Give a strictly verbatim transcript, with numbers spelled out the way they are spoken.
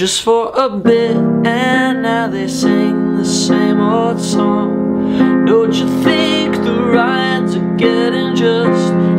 just for a bit, and now they sing the same old song. Don't you think the rides are getting just